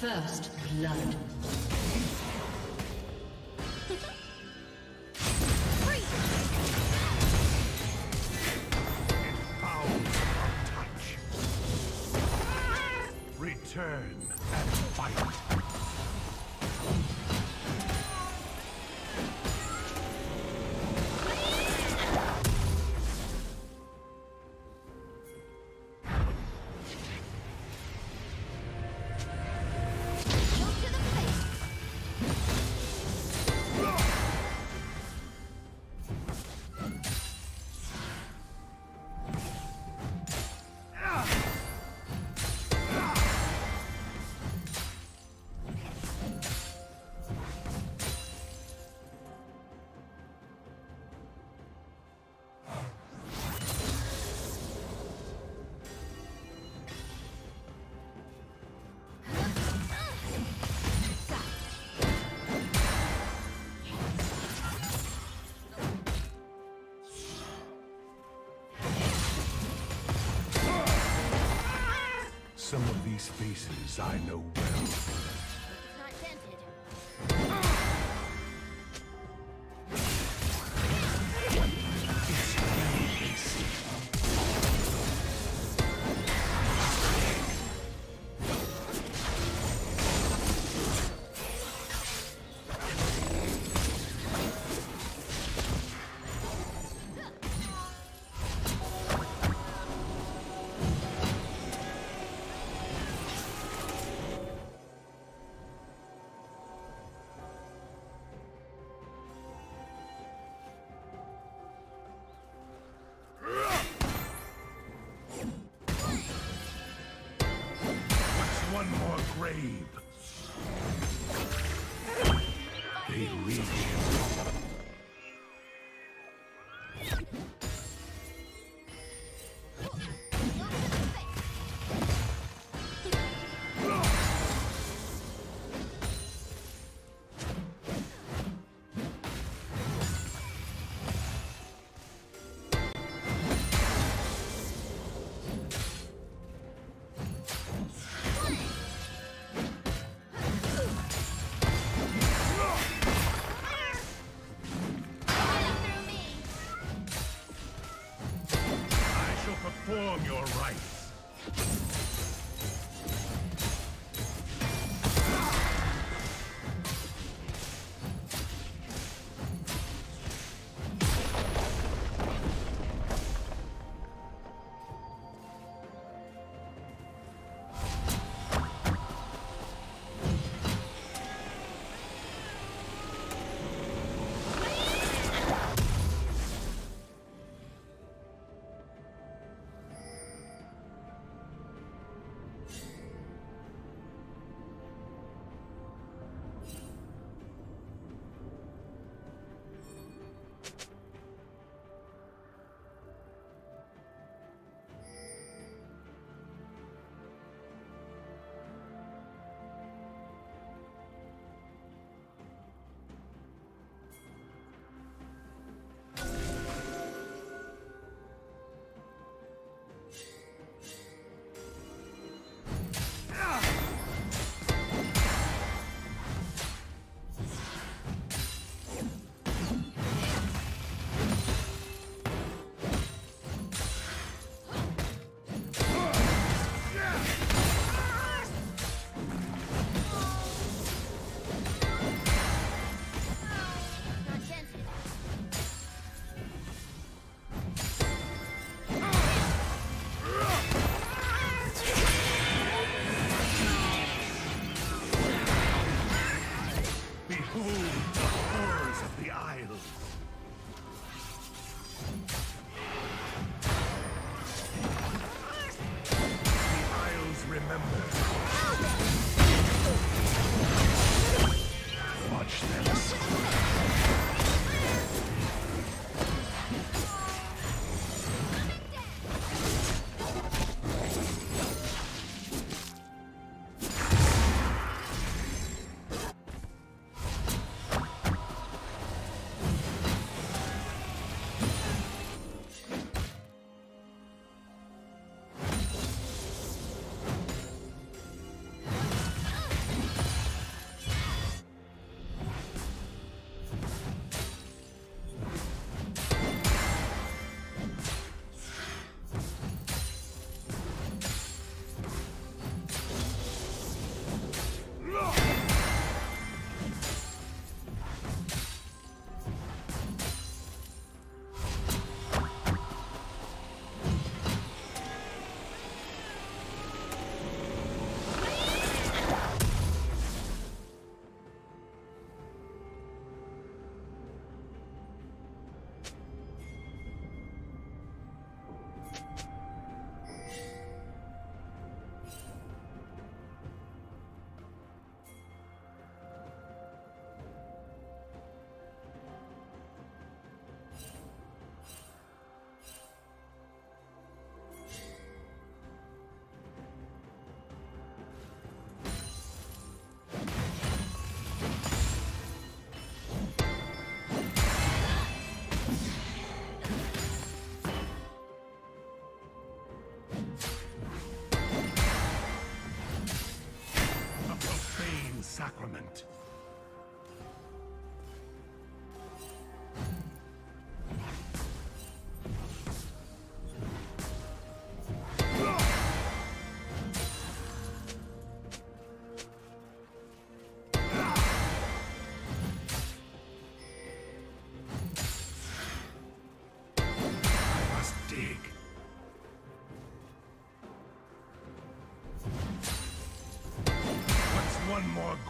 First blood. Turn and fight. Some of these faces I know well. They reach him. Perform your rights.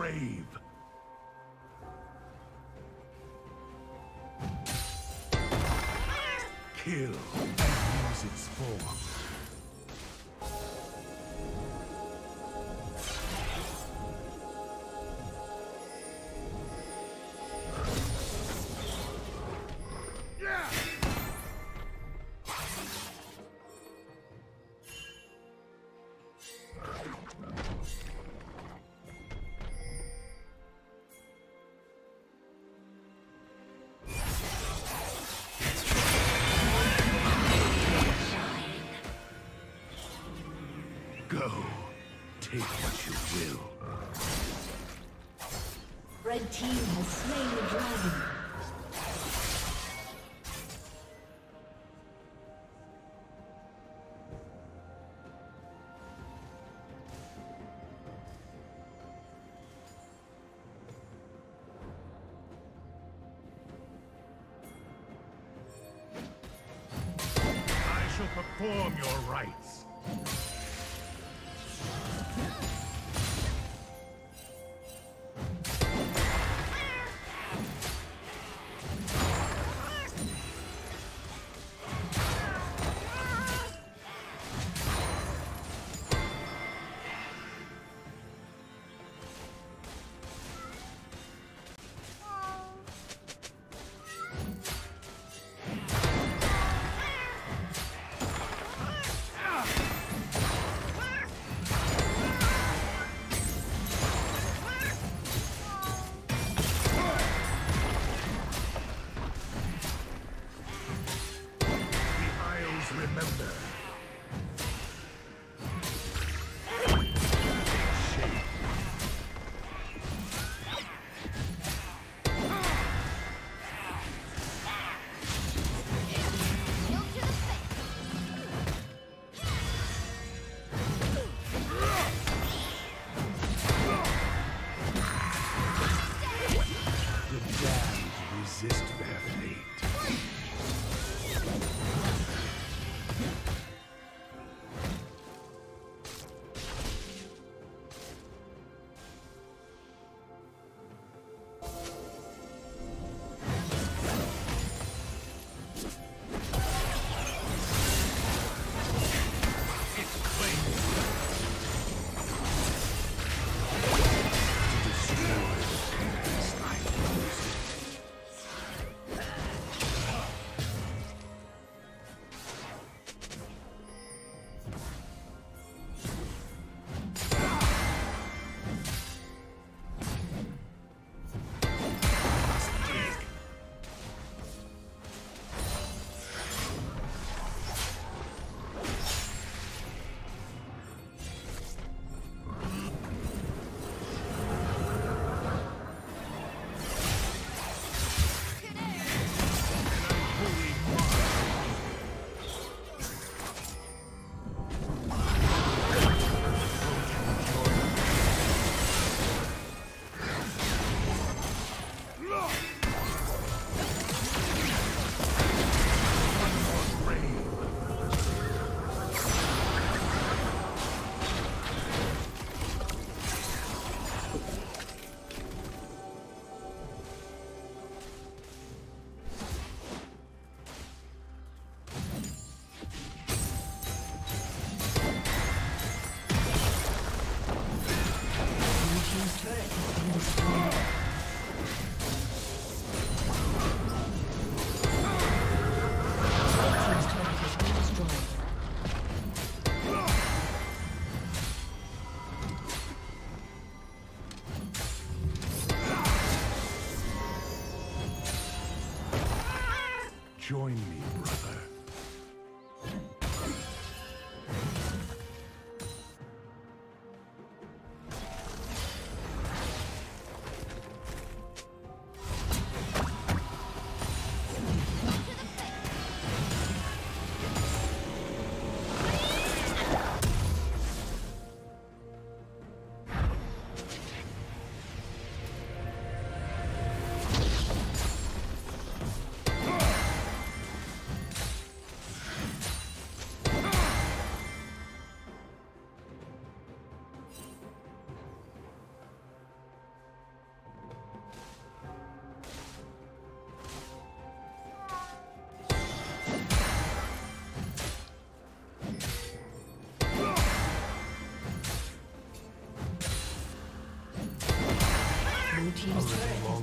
grave. Kill and use its form. Take what you will. Red team has slain the dragon. I shall perform your rites. Join me, brother. team's turret has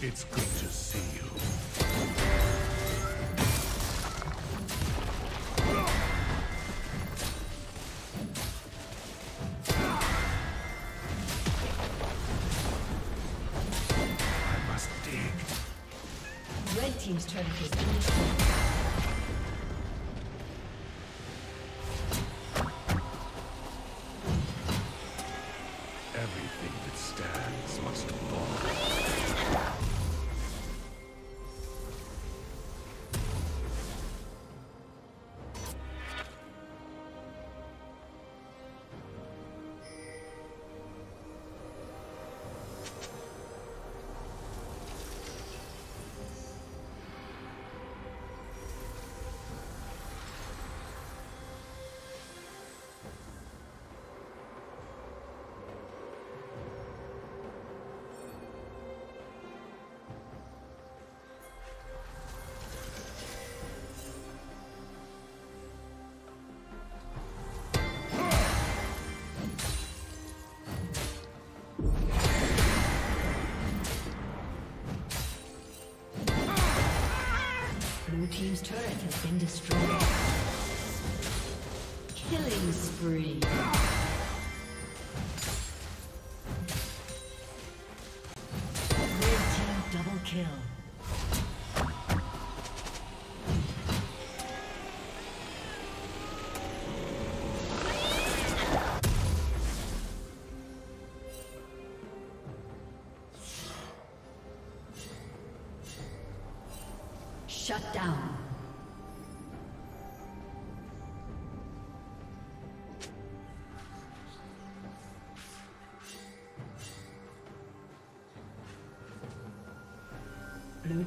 It's good to see you. I must dig. Red team's turret is destroyed. Team's turret has been destroyed. Killing spree. Red team double kill. Shut down. Blue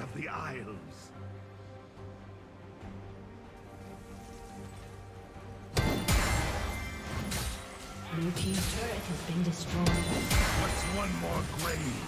Of the Isles. Blue team's turret has been destroyed. What's one more grave?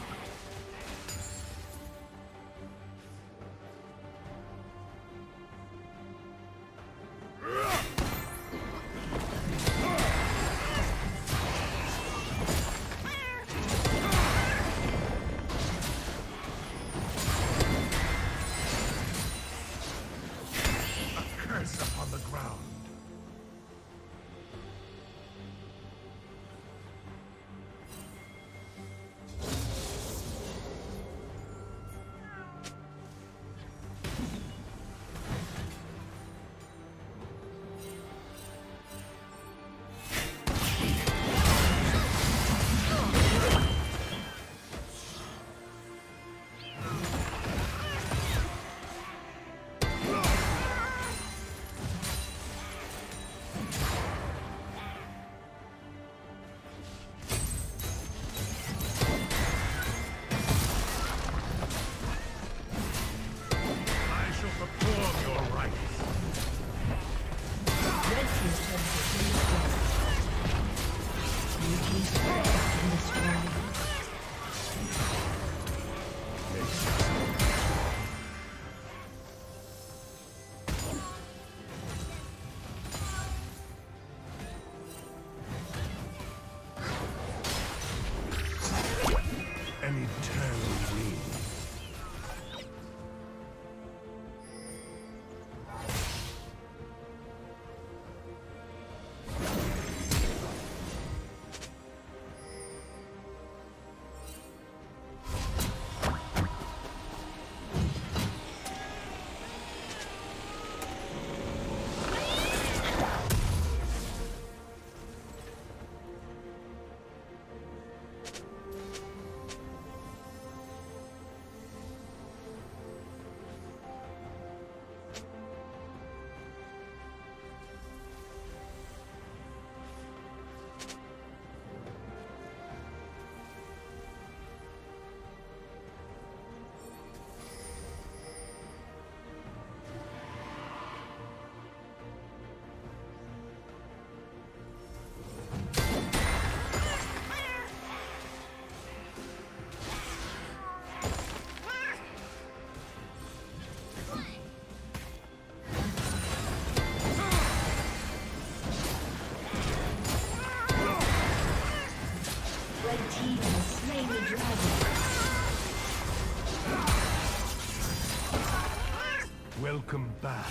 Welcome back.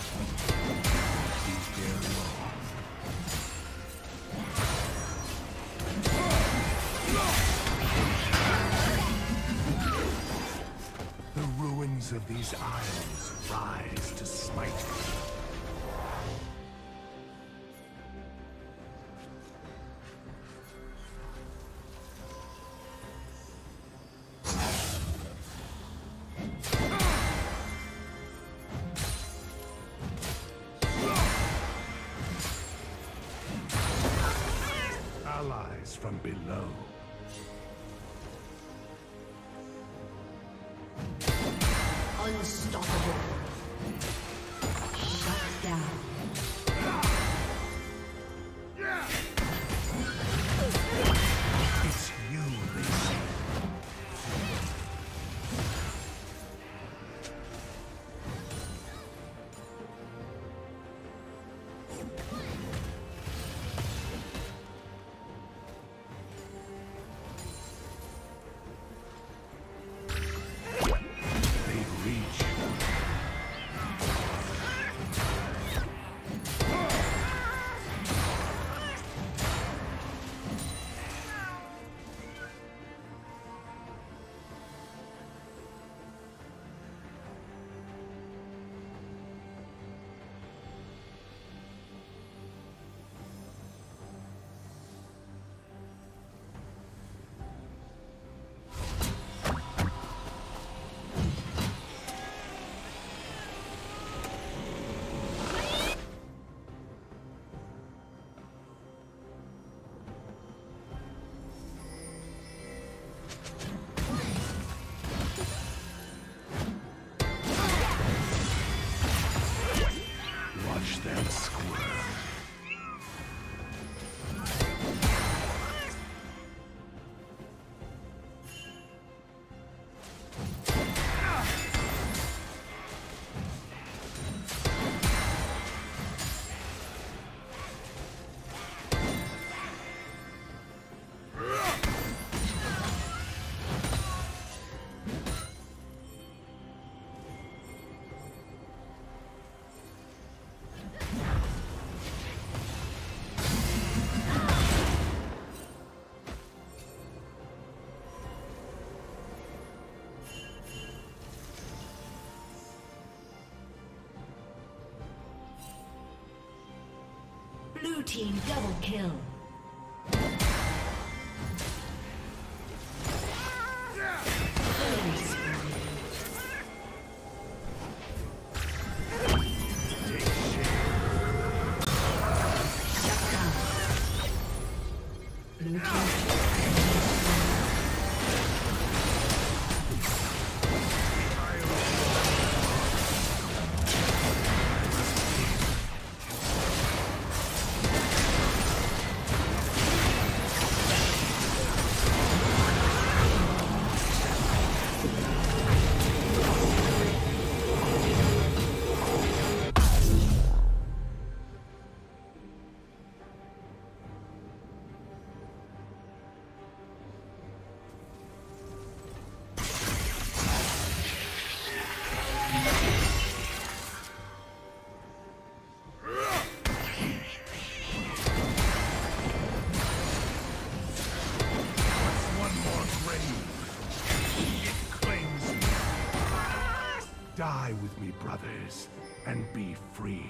The ruins of these islands rise to smite me. From below. Unstoppable. Shut down. It's you, Lisa. Blue team double kill. Die with me, brothers, and be free.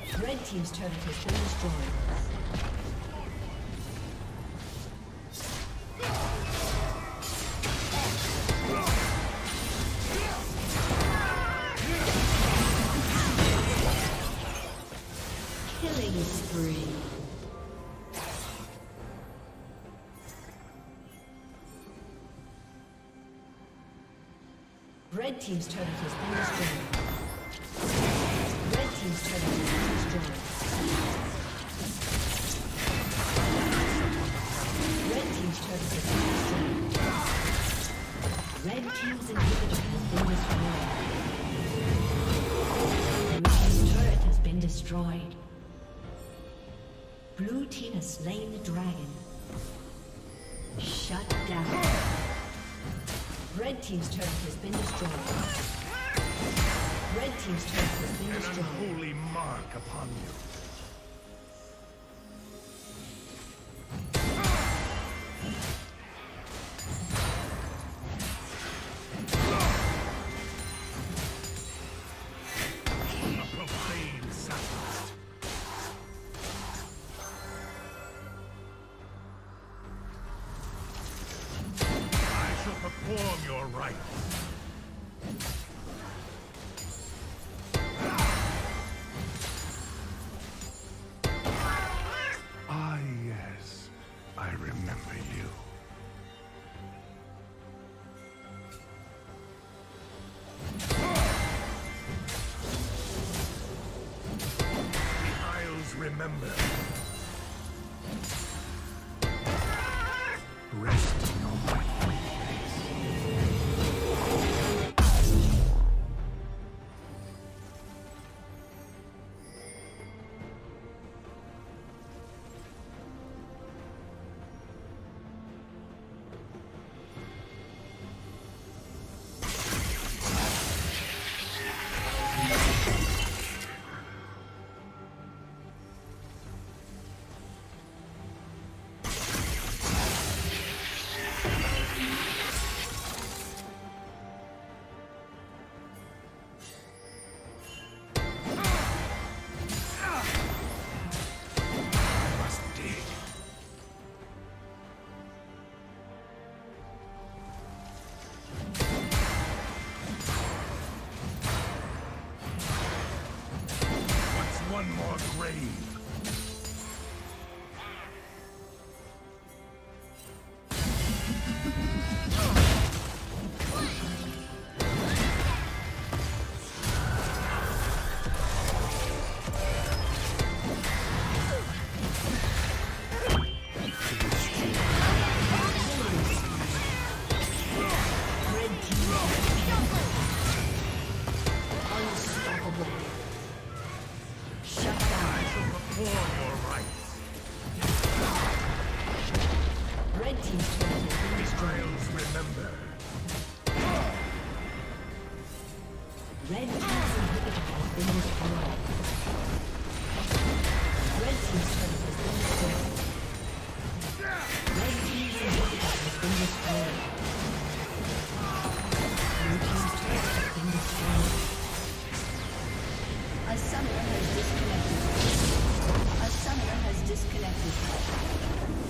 Team's turret has been destroyed. Red team's turret has been destroyed. Red team's turret has been destroyed. Red team's inhibitor has been destroyed. Blue team has slain the dragon. Shut down. Red team's turret has been destroyed. Red team's turret has been destroyed. An unholy mark upon you. Remember. Rest in your mighty place. A summoner has disconnected.